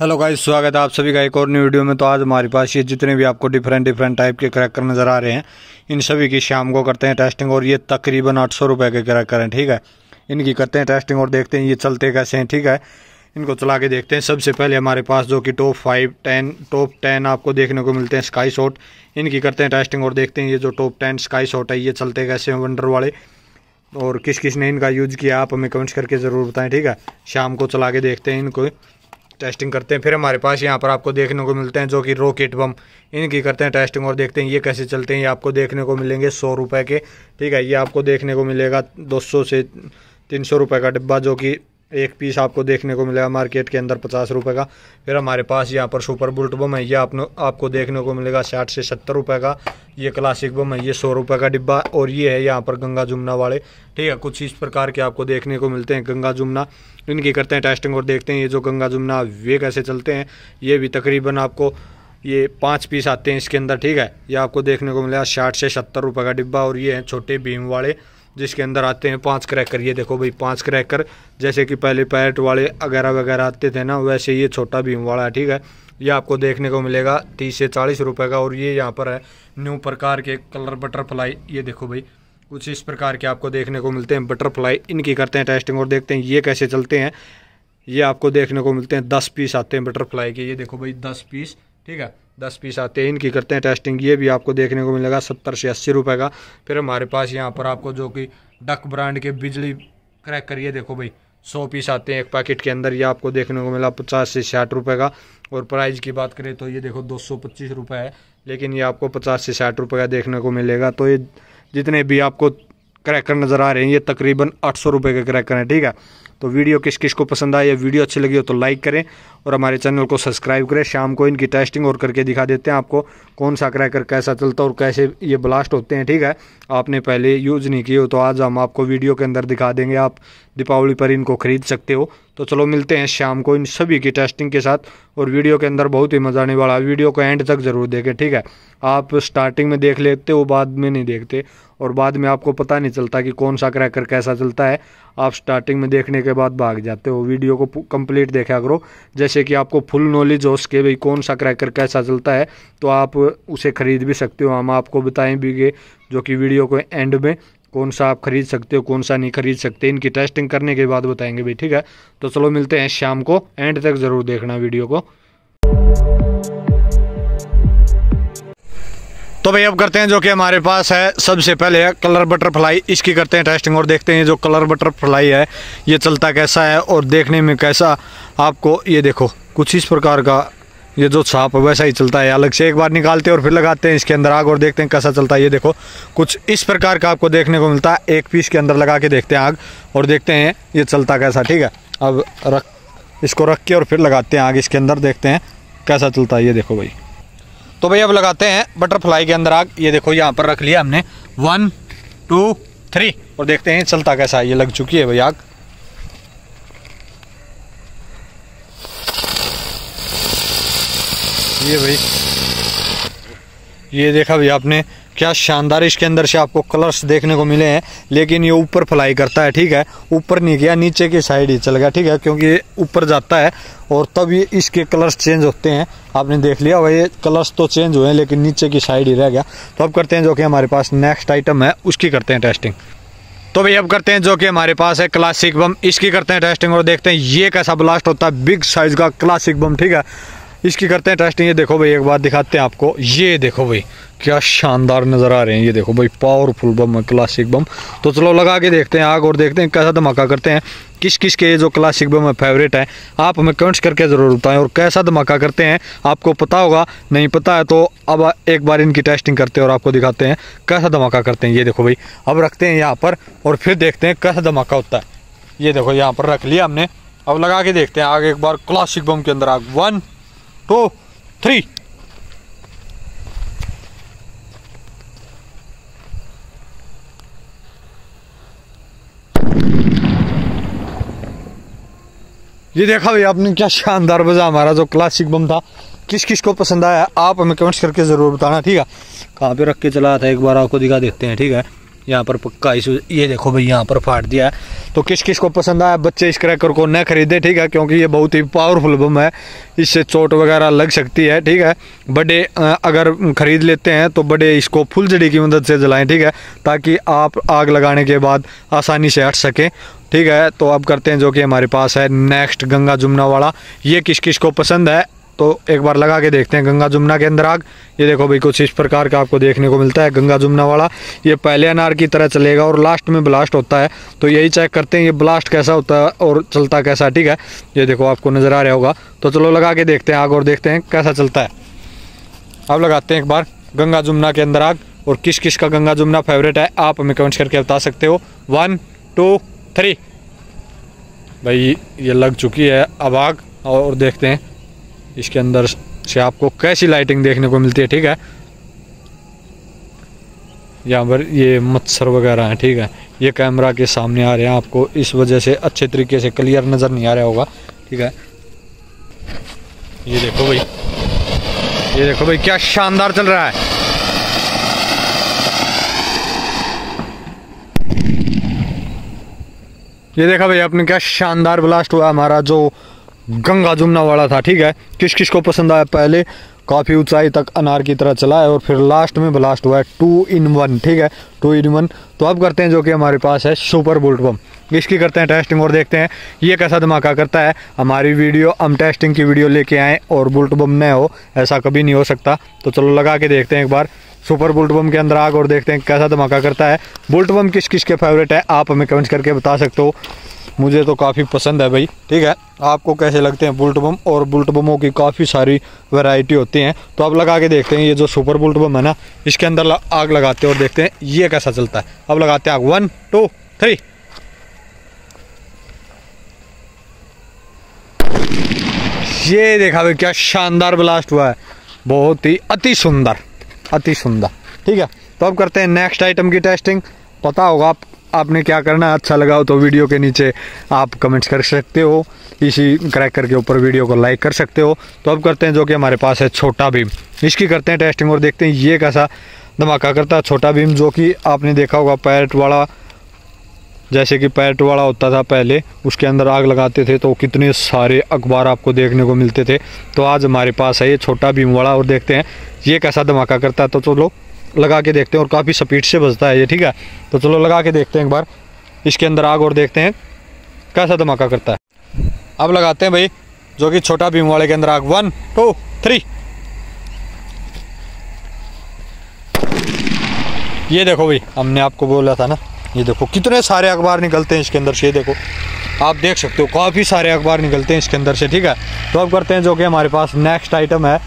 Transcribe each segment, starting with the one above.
Hello guys, स्वागत है आप सभी का एक और न्यू वीडियो में। तो आज हमारे पास ये जितने भी आपको डिफरेंट टाइप के क्रैकर नज़र आ रहे हैं, इन सभी की शाम को करते हैं टेस्टिंग। और ये तकरीबन 800 रुपए के क्रैकर हैं, ठीक है। इनकी करते हैं टेस्टिंग और देखते हैं ये चलते कैसे हैं, ठीक है। इनको चला के देखते हैं। सबसे पहले हमारे पास जो कि टॉप 10 आपको देखने को मिलते हैं स्काई शॉट, इनकी करते हैं टेस्टिंग और देखते हैं ये जो टॉप 10 स्काई शॉट है ये चलते कैसे हैं वंडर वाले, और किस किस ने इनका यूज़ किया आप हमें कमेंट्स करके ज़रूर बताएँ, ठीक है। शाम को चला के देखते हैं, इनको टेस्टिंग करते हैं। फिर हमारे पास यहाँ पर आपको देखने को मिलते हैं जो कि रॉकेट बम, इनकी करते हैं टेस्टिंग और देखते हैं ये कैसे चलते हैं। ये आपको देखने को मिलेंगे 100 रुपये के, ठीक है। ये आपको देखने को मिलेगा 200 से 300 रुपये का डिब्बा, जो कि एक पीस आपको देखने को मिलेगा मार्केट के अंदर 50 रुपये का। फिर हमारे पास यहाँ पर सुपर बुलेट बम है, यह आपको देखने को मिलेगा 60 से 70 रुपये का। ये क्लासिक बम है, ये 100 रुपये का डिब्बा। और ये है यहाँ पर गंगा जमुना वाले, ठीक है। कुछ इस प्रकार के आपको देखने को मिलते हैं गंगा जमुना, इनकी करते हैं टेस्टिंग और देखते हैं ये जो गंगा जमुना वे कैसे चलते हैं। ये भी तकरीबन आपको ये 5 पीस आते हैं इसके अंदर, ठीक है। ये आपको देखने को मिलेगा 60 से 70 रुपये का डिब्बा। और ये हैं छोटे भीम वाले, जिसके अंदर आते हैं 5 क्रैकर। ये देखो भाई, 5 क्रैकर, जैसे कि पहले पैरेट वाले वगैरह वगैरह आते थे ना, वैसे ये छोटा भीम वाला है, ठीक है। ये आपको देखने को मिलेगा 30 से 40 रुपये का। और ये यहाँ पर है न्यू प्रकार के कलर बटरफ्लाई, ये देखो भाई, कुछ इस प्रकार के आपको देखने को मिलते हैं बटरफ्लाई। इनकी करते हैं टेस्टिंग और देखते हैं ये कैसे चलते हैं। ये आपको देखने को मिलते हैं 10 पीस आते हैं बटरफ्लाई के, ये देखो भाई 10 पीस, ठीक है, 10 पीस आते हैं। इनकी करते हैं टेस्टिंग, ये भी आपको देखने को मिलेगा 70 से 80 रुपये का। फिर हमारे पास यहाँ पर आपको जो कि डक ब्रांड के बिजली क्रैकर, ये देखो भाई 100 पीस आते हैं एक पैकेट के अंदर। ये आपको देखने को मिला 50 से 60 रुपये का। और प्राइस की बात करें तो ये देखो 225 रुपये है, लेकिन ये आपको 50 से 60 रुपये का देखने को मिलेगा। तो ये जितने भी आपको क्रैकर नज़र आ रहे हैं ये तकरीबन 800 रुपये के क्रैकर हैं, ठीक है। तो वीडियो किस किस को पसंद आए, वीडियो अच्छी लगी हो तो लाइक करें और हमारे चैनल को सब्सक्राइब करें। शाम को इनकी टेस्टिंग और करके दिखा देते हैं आपको कौन सा क्रैकर कैसा चलता है और कैसे ये ब्लास्ट होते हैं, ठीक है। आपने पहले यूज़ नहीं किए हो तो आज हम आपको वीडियो के अंदर दिखा देंगे, आप दीपावली पर इनको खरीद सकते हो। तो चलो मिलते हैं शाम को इन सभी की टेस्टिंग के साथ, और वीडियो के अंदर बहुत ही मज़ा आने वाला है। वीडियो को एंड तक ज़रूर देखें, ठीक है। आप स्टार्टिंग में देख लेते हो, बाद में नहीं देखते, और बाद में आपको पता नहीं चलता कि कौन सा क्रैकर कैसा चलता है। आप स्टार्टिंग में देखने के बाद भाग जाते हो। वीडियो को कंप्लीट देखा करो, जैसे कि आपको फुल नॉलेज हो उसके भाई कौन सा क्रैकर कैसा चलता है, तो आप उसे खरीद भी सकते हो। हम आपको बताएं भी कि जो कि वीडियो को एंड में कौन सा आप खरीद सकते हो, कौन सा नहीं खरीद सकते, इनकी टेस्टिंग करने के बाद बताएंगे भाई, ठीक है। तो चलो मिलते हैं शाम को, एंड तक ज़रूर देखना वीडियो को। तो भाई अब करते हैं जो कि हमारे पास है सबसे पहले है कलर बटरफ्लाई, इसकी करते हैं टेस्टिंग और देखते हैं जो कलर बटरफ्लाई है ये चलता कैसा है और देखने में कैसा आपको, ये देखो कुछ इस प्रकार का ये जो छाप है वैसा ही चलता है। अलग से एक बार निकालते हैं और फिर लगाते हैं इसके अंदर आग और देखते हैं कैसा चलता है। ये देखो कुछ इस प्रकार का आपको देखने को मिलता है, एक पीस के अंदर लगा के देखते हैं आग और देखते हैं ये चलता कैसा, ठीक है। अब इसको रख के और फिर लगाते हैं आग इसके अंदर, देखते हैं कैसा चलता है। ये देखो भाई, तो भाई अब लगाते हैं बटरफ्लाई के अंदर आग। ये देखो यहाँ पर रख लिया हमने 1 2 3 और देखते हैं चलता कैसा है। ये लग चुकी है भाई आग, ये भाई ये देखा भाई आपने, क्या शानदार इसके अंदर से आपको कलर्स देखने को मिले हैं। लेकिन ये ऊपर फ्लाई करता है, ठीक है, ऊपर नहीं गया, नीचे की साइड ही चल गया, ठीक है, क्योंकि ये ऊपर जाता है और तब ये इसके कलर्स चेंज होते हैं। आपने देख लिया भाई, ये कलर्स तो चेंज हुए हैं लेकिन नीचे की साइड ही रह गया। तो अब करते हैं जो कि हमारे पास नेक्स्ट आइटम है उसकी करते हैं टेस्टिंग। तो भाई अब करते हैं जो कि हमारे पास है क्लासिक बम, इसकी करते हैं टेस्टिंग और देखते हैं ये कैसा ब्लास्ट होता है। बिग साइज का क्लासिक बम, ठीक है, इसकी करते हैं टेस्टिंग। ये देखो भाई एक बार दिखाते हैं आपको, ये देखो भाई क्या शानदार नज़र आ रहे हैं। ये देखो भाई पावरफुल बम है क्लासिक बम। तो चलो लगा के देखते हैं आग और देखते हैं कैसा धमाका करते हैं। किस किस के जो क्लासिक बम है फेवरेट है आप हमें कमेंट्स करके ज़रूर बताएं, और कैसा धमाका करते हैं आपको पता होगा, नहीं पता है तो अब एक बार इनकी टेस्टिंग करते हैं और आपको दिखाते हैं कैसा धमाका करते हैं। ये देखो भाई अब रखते हैं यहाँ पर और फिर देखते हैं कैसा धमाका होता है। ये देखो यहाँ पर रख लिया हमने, अब लगा के देखते हैं आग एक बार क्लासिक बम के अंदर आग। 1 2 3 ये देखा भाई आपने, क्या शानदार बजा हमारा जो क्लासिक बम था। किस किस को पसंद आया आप हमें कमेंट्स करके ज़रूर बताना, ठीक है। कहाँ पे रख के चला था एक बार आपको दिखा देते हैं, ठीक है। यहाँ पर पक्का इशू, ये देखो भाई यहाँ पर फाड़ दिया है। तो किस किस को पसंद आया बच्चे इस क्रैकर को न खरीदे, ठीक है, क्योंकि ये बहुत ही पावरफुल बम है, इससे चोट वगैरह लग सकती है, ठीक है। बड़े अगर ख़रीद लेते हैं तो बड़े इसको फुलझड़ी की मदद से जलाएं, ठीक है, ताकि आप आग लगाने के बाद आसानी से हट सकें, ठीक है। तो अब करते हैं जो कि हमारे पास है नेक्स्ट गंगा जमुना वाला, ये किस किस को पसंद है तो एक बार लगा के देखते हैं। गंगा जमुना के अंदर आग, ये देखो भाई कुछ इस प्रकार का आपको देखने को मिलता है गंगा जमुना वाला। ये पहले अनार की तरह चलेगा और लास्ट में ब्लास्ट होता है, तो यही चेक करते हैं ये ब्लास्ट कैसा होता है और चलता कैसा, ठीक है। ये देखो आपको नज़र आ रहा होगा, तो चलो लगा के देखते हैं आग और देखते हैं कैसा चलता है। अब लगाते हैं एक बार गंगा जमुना के अंदर आग, और किस किस का गंगा जमुना फेवरेट है आप हमें कमेंट्स करके बता सकते हो। 1 2 3 भाई ये लग चुकी है अब आग, और देखते हैं इसके अंदर से आपको कैसी लाइटिंग देखने को मिलती है, ठीक है। यहाँ पर ये मच्छर वगैरह हैं, ठीक है, ये कैमरा के सामने आ रहे हैं आपको, इस वजह से अच्छे तरीके से क्लियर नज़र नहीं आ रहा होगा, ठीक है। ये देखो भाई, ये देखो भाई क्या शानदार चल रहा है। ये देखा भाई आपने क्या शानदार ब्लास्ट हुआ हमारा जो गंगा जमुना वाला था, ठीक है। किस किस को पसंद आया, पहले काफ़ी ऊंचाई तक अनार की तरह चला है और फिर लास्ट में ब्लास्ट हुआ है, 2 in 1, ठीक है, 2 in 1। तो अब करते हैं जो कि हमारे पास है सुपर बुलेट बम, इसकी करते हैं टेस्टिंग और देखते हैं ये कैसा धमाका करता है। हमारी वीडियो, हम टेस्टिंग की वीडियो लेके आएँ और बुलेट बम न हो, ऐसा कभी नहीं हो सकता। तो चलो लगा के देखते हैं एक बार सुपर बुलेट बम के अंदर आग और देखते हैं कैसा धमाका करता है। बुलेट बम किस किस के फेवरेट है आप हमें कमेंट्स करके बता सकते हो, मुझे तो काफ़ी पसंद है भाई, ठीक है। आपको कैसे लगते हैं बुलेट बम, और बुलेट बमों की काफ़ी सारी वैरायटी होती हैं, तो आप लगा के देखते हैं ये जो सुपर बुलेट बम है ना इसके अंदर आग लगाते हैं और देखते हैं ये कैसा चलता है। अब लगाते हैं आग, 1 2 3। ये देखा भाई क्या शानदार ब्लास्ट हुआ है, बहुत ही अति सुंदर, अति सुंदर, ठीक है। तो अब करते हैं नेक्स्ट आइटम की टेस्टिंग। पता होगा आप आपने क्या करना है, अच्छा लगा हो तो वीडियो के नीचे आप कमेंट्स कर सकते हो, इसी क्रैकर के ऊपर वीडियो को लाइक कर सकते हो। तो अब करते हैं जो कि हमारे पास है छोटा भीम, इसकी करते हैं टेस्टिंग और देखते हैं ये कैसा धमाका करता है। छोटा भीम जो कि आपने देखा होगा पैरेट वाला, जैसे कि पैरेट वाला होता था पहले, उसके अंदर आग लगाते थे तो कितने सारे अखबार आपको देखने को मिलते थे। तो आज हमारे पास है ये छोटा भीम वाला, और देखते हैं ये कैसा धमाका करता है। तो चलो लगा के देखते हैं, और काफ़ी स्पीड से बजता है ये, ठीक है। तो चलो लगा के देखते हैं एक बार इसके अंदर आग और देखते हैं कैसा धमाका करता है। अब लगाते हैं भाई जो कि छोटा भीम वाले के अंदर आग, 1 2 3। ये देखो भाई हमने आपको बोला था ना, ये देखो कितने सारे अखबार निकलते हैं इसके अंदर से, ये देखो आप देख सकते हो काफ़ी सारे अखबार निकलते हैं इसके अंदर से, ठीक है। तो अब करते हैं जो कि हमारे पास नेक्स्ट आइटम है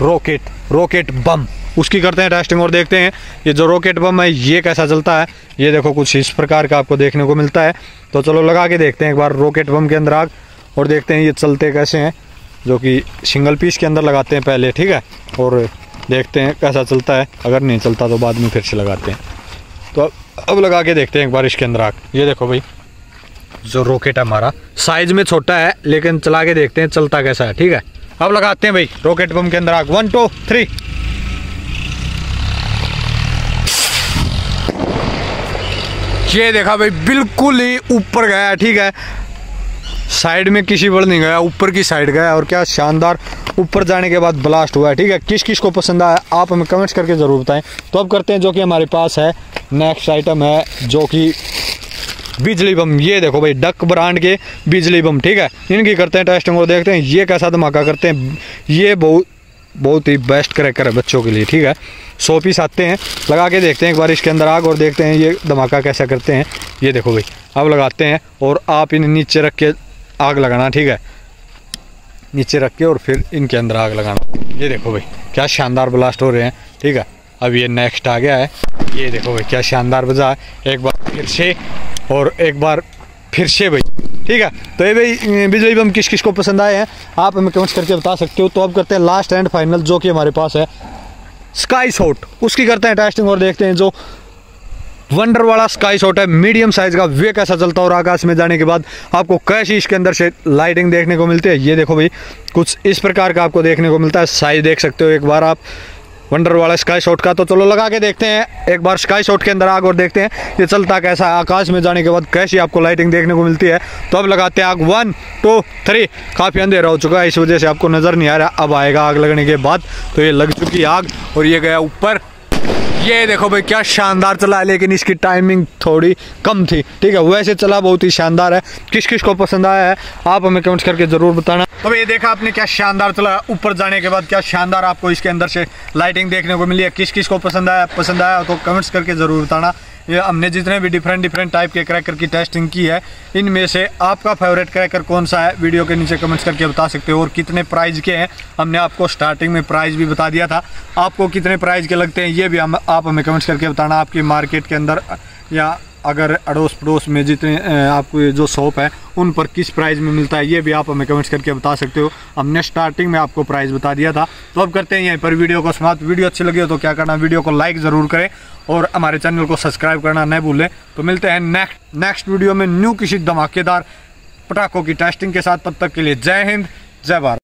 रॉकेट, रॉकेट बम, उसकी करते हैं टेस्टिंग और देखते हैं ये जो रॉकेट बम है ये कैसा चलता है। ये देखो कुछ इस प्रकार का आपको देखने को मिलता है, तो चलो लगा के देखते हैं एक बार रॉकेट बम के अंदर आग और देखते हैं ये चलते कैसे हैं, जो कि सिंगल पीस के अंदर लगाते हैं पहले, ठीक है, और देखते हैं कैसा चलता है, अगर नहीं चलता तो बाद में फिर से लगाते हैं। तो अब लगा के देखते हैं एक बार इसके अंदर आग। ये देखो भाई जो रॉकेट है हमारा साइज में छोटा है, लेकिन चला के देखते हैं चलता कैसा है, ठीक है। अब लगाते हैं भाई रॉकेट बम के अंदर आग, 1 2 3। ये देखा भाई बिल्कुल ही ऊपर गया, ठीक है, साइड में किसी पर नहीं गया, ऊपर की साइड गया, और क्या शानदार ऊपर जाने के बाद ब्लास्ट हुआ है, ठीक है। किस किस को पसंद आया आप हमें कमेंट्स करके ज़रूर बताएं। तो अब करते हैं जो कि हमारे पास है नेक्स्ट आइटम है जो कि बिजली बम। ये देखो भाई डक ब्रांड के बिजली बम, ठीक है, इनकी करते हैं टेस्टिंग और देखते हैं ये कैसा धमाका करते हैं। ये बहुत ही बेस्ट क्रैकर है बच्चों के लिए, ठीक है, 100 पीस आते हैं। लगा के देखते हैं एक बार इसके अंदर आग और देखते हैं ये धमाका कैसा करते हैं। ये देखो भाई अब लगाते हैं, और आप इन्हें नीचे रख के आग लगाना, ठीक है, नीचे रख के और फिर इनके अंदर आग लगाना। ये देखो भाई क्या शानदार ब्लास्ट हो रहे हैं, ठीक है। अब ये नेक्स्ट आ गया है, ये देखो भाई क्या शानदार बजा है, एक बार फिर से और एक बार फिर से भाई, ठीक है। तो ये भाई बिजली बम किस किस को पसंद आए हैं आप हमें कमेंट्स करके बता सकते हो। तो अब करते हैं लास्ट एंड फाइनल जो कि हमारे पास है स्काई शॉट, उसकी करते हैं टेस्टिंग और देखते हैं जो वंडर वाला स्काई शॉट है मीडियम साइज़ का, वे कैसा चलता है और आकाश में जाने के बाद आपको कैसी इसके अंदर से लाइटिंग देखने को मिलती है। ये देखो भाई कुछ इस प्रकार का आपको देखने को मिलता है, साइज देख सकते हो एक बार आप, वंडर वाला स्काई शॉट का। तो चलो लगा के देखते हैं एक बार स्काई शॉट के अंदर आग और देखते हैं ये चलता कैसा है। आकाश में जाने के बाद कैसी आपको लाइटिंग देखने को मिलती है। तो अब लगाते हैं आग। 1 2 3। काफ़ी अंधेरा हो चुका है इस वजह से आपको नज़र नहीं आ रहा। अब आएगा आग लगने के बाद। तो ये लग चुकी आग और ये गया ऊपर। ये देखो भाई क्या शानदार चला है, लेकिन इसकी टाइमिंग थोड़ी कम थी। ठीक है, वैसे चला बहुत ही शानदार है। किस किस को पसंद आया है आप हमें कमेंट करके ज़रूर बताना। तो ये देखा आपने क्या शानदार चला। ऊपर जाने के बाद क्या शानदार आपको इसके अंदर से लाइटिंग देखने को मिली है। किस किस को पसंद आया तो कमेंट्स करके ज़रूर बताना। ये हमने जितने भी डिफरेंट टाइप के क्रैकर की टेस्टिंग की है, इनमें से आपका फेवरेट क्रैकर कौन सा है वीडियो के नीचे कमेंट्स करके बता सकते हो। और कितने प्राइस के हैं, हमने आपको स्टार्टिंग में प्राइस भी बता दिया था। आपको कितने प्राइस के लगते हैं ये भी आप हमें कमेंट्स करके बताना। आपकी मार्केट के अंदर या अगर अड़ोस पड़ोस में जितने आपको जो शॉप है उन पर किस प्राइस में मिलता है ये भी आप हमें कमेंट्स करके बता सकते हो। हमने स्टार्टिंग में आपको प्राइस बता दिया था। तो अब करते हैं यहीं पर वीडियो को समाप्त। वीडियो अच्छी लगी हो तो क्या करना, वीडियो को लाइक ज़रूर करें और हमारे चैनल को सब्सक्राइब करना न भूलें। तो मिलते हैं नेक्स्ट वीडियो में न्यू किसी धमाकेदार पटाखों की टेस्टिंग के साथ। तब तक के लिए जय हिंद, जय भारत।